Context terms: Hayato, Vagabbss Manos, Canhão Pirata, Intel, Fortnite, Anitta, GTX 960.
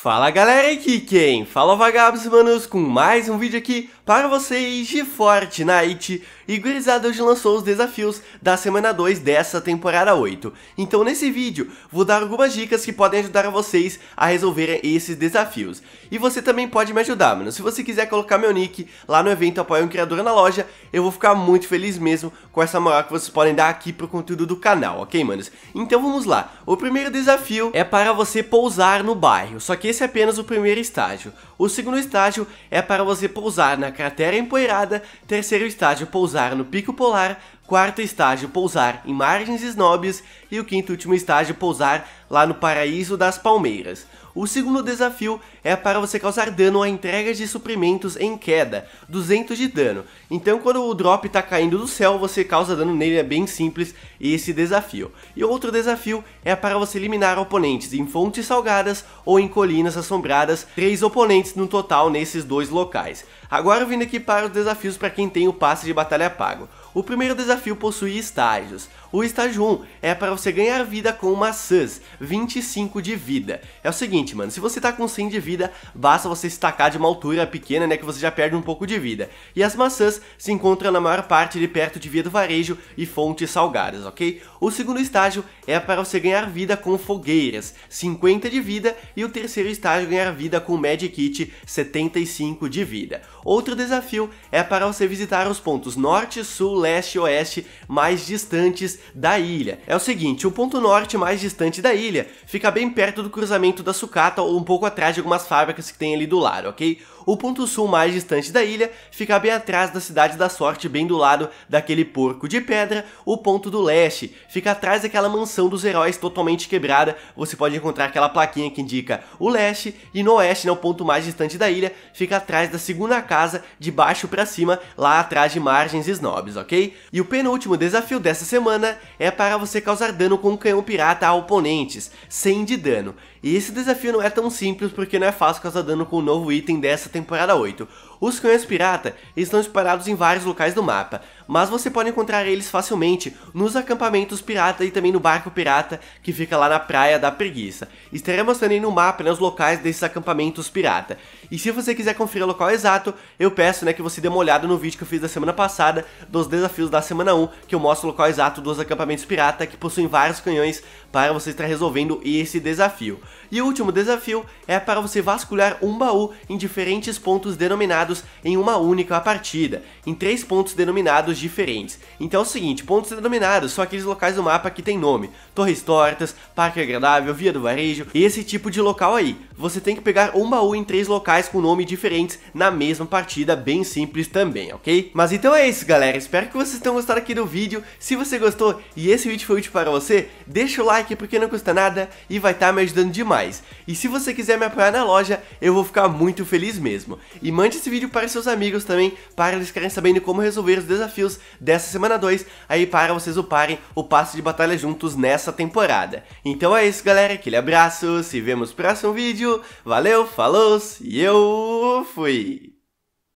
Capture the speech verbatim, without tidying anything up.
Fala galera, aqui quem fala Vagabbss Manos com mais um vídeo aqui para vocês de Fortnite. E gurizada, hoje lançou os desafios da semana dois dessa temporada oito. Então nesse vídeo vou dar algumas dicas que podem ajudar vocês a resolverem esses desafios. E você também pode me ajudar, mano. Se você quiser colocar meu nick lá no evento Apoia um Criador na loja, eu vou ficar muito feliz mesmo com essa moral que vocês podem dar aqui pro conteúdo do canal, ok, manos? Então vamos lá. O primeiro desafio é para você pousar no bairro, só que esse é apenas o primeiro estágio. O segundo estágio é para você pousar na cratera empoeirada. Terceiro estágio, pousar no pico polar. Quarto estágio, pousar em margens esnobes. E o quinto e último estágio, pousar lá no paraíso das palmeiras. O segundo desafio é para você causar dano a entregas de suprimentos em queda, duzentos de dano. Então quando o drop tá caindo do céu, você causa dano nele, é bem simples esse desafio. E outro desafio é para você eliminar oponentes em fontes salgadas ou em colinas assombradas, três oponentes no total nesses dois locais. Agora vindo aqui para os desafios para quem tem o passe de batalha pago. O primeiro desafio possui estágios. O estágio um é para você ganhar vida com maçãs, vinte e cinco de vida. É o seguinte, mano, se você tá com cem de vida, basta você se tacar de uma altura pequena, né, que você já perde um pouco de vida. E as maçãs se encontram na maior parte de perto de via do varejo e fontes salgadas, ok? O segundo estágio é para você ganhar vida com fogueiras, cinquenta de vida. E o terceiro estágio, ganhar vida com Magic Kit, setenta e cinco de vida. Outro desafio é para você visitar os pontos norte, sul, leste e oeste mais distantes da ilha. É o seguinte, o ponto norte mais distante da ilha fica bem perto do cruzamento da sucata ou um pouco atrás de algumas fábricas que tem ali do lado, ok? O ponto sul mais distante da ilha fica bem atrás da cidade da sorte, bem do lado daquele porco de pedra. O ponto do leste fica atrás daquela mansão dos heróis totalmente quebrada. Você pode encontrar aquela plaquinha que indica o leste. E no oeste, né, o ponto mais distante da ilha fica atrás da segunda casa, de baixo pra cima, lá atrás de margens snobs, ok? E o penúltimo desafio dessa semana é para você causar dano com um canhão pirata a oponentes, cem de dano. E esse desafio não é tão simples porque não é fácil causar dano com o novo item dessa temporada oito. Os canhões pirata estão espalhados em vários locais do mapa, mas você pode encontrar eles facilmente nos acampamentos pirata e também no barco pirata que fica lá na praia da preguiça. Estarei mostrando aí no mapa, né, os locais desses acampamentos pirata. E se você quiser conferir o local exato, eu peço, né, que você dê uma olhada no vídeo que eu fiz da semana passada, dos desafios da semana um, que eu mostro o local exato dos acampamentos pirata que possuem vários canhões para você estar resolvendo esse desafio. E o último desafio é para você vasculhar um baú em diferentes pontos denominados em uma única partida, em três pontos denominados diferentes. Então é o seguinte, pontos denominados são aqueles locais do mapa que tem nome, torres tortas, parque agradável, via do varejo, esse tipo de local aí. Você tem que pegar um baú em três locais com nome diferentes na mesma partida, bem simples também, ok? Mas então é isso, galera, espero que vocês tenham gostado aqui do vídeo. Se você gostou e esse vídeo foi útil para você, deixa o like porque não custa nada e vai estar me ajudando demais. E se você quiser me apoiar na loja, eu vou ficar muito feliz mesmo. E mande esse vídeo para seus amigos também, para eles ficarem sabendo como resolver os desafios dessa semana dois, aí para vocês uparem o passe de batalha juntos nessa temporada. Então é isso, galera, aquele abraço, se vemos no próximo vídeo, valeu, falou, e eu fui!